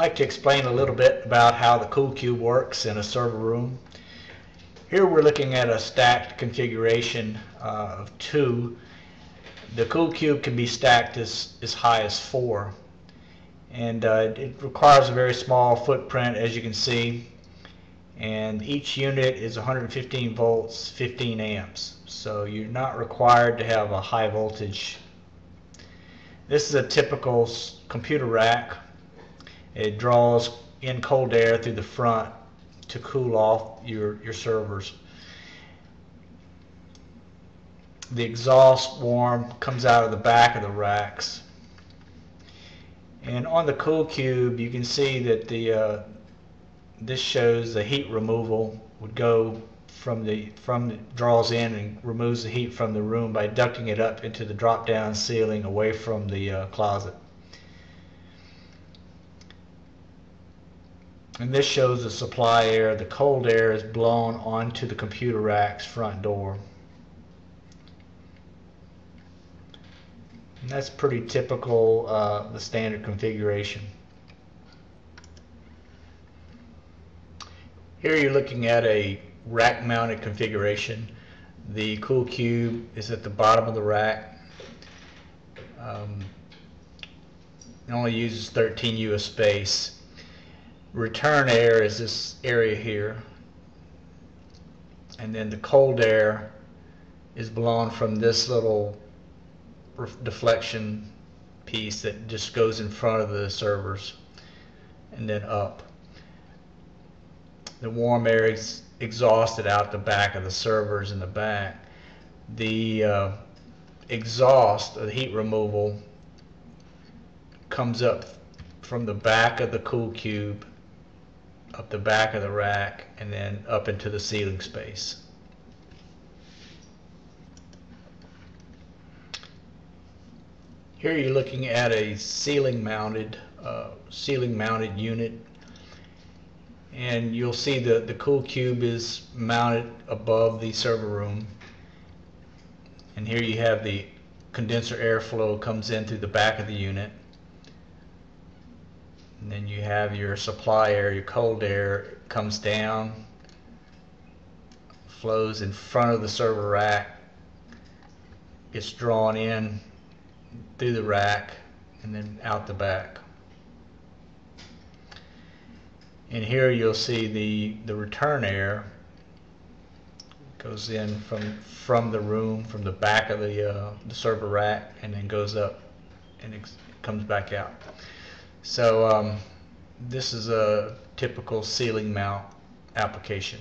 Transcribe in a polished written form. I'd like to explain a little bit about how the CoolCube works in a server room. Here we're looking at a stacked configuration of 2. The CoolCube can be stacked as high as 4, and it requires a very small footprint, as you can see, and each unit is 115 volts 15 amps, so you're not required to have a high voltage. This is a typical computer rack. It draws in cold air through the front to cool off your servers. The exhaust warm comes out of the back of the racks. And on the CoolCube, you can see that the this shows the heat removal would go from draws in and removes the heat from the room by ducting it up into the drop-down ceiling away from the closet. And this shows the supply air. The cold air is blown onto the computer rack's front door. And that's pretty typical, the standard configuration. Here you're looking at a rack mounted configuration. The CoolCube is at the bottom of the rack. It only uses 13 U of space. Return air is this area here, and then the cold air is blown from this little deflection piece that just goes in front of the servers and then up. The warm air is exhausted out the back of the servers in the back. The exhaust, the heat removal, comes up from the back of the CoolCube up the back of the rack and then up into the ceiling space. Here you're looking at a ceiling mounted unit, and you'll see that the CoolCube is mounted above the server room, and here you have the condenser airflow comes in through the back of the unit, and then you have your supply air, your cold air comes down, flows in front of the server rack, gets drawn in through the rack and then out the back. And here you'll see the return air goes in from the room, from the back of the server rack, and then goes up and it comes back out. So this is a typical ceiling mount application.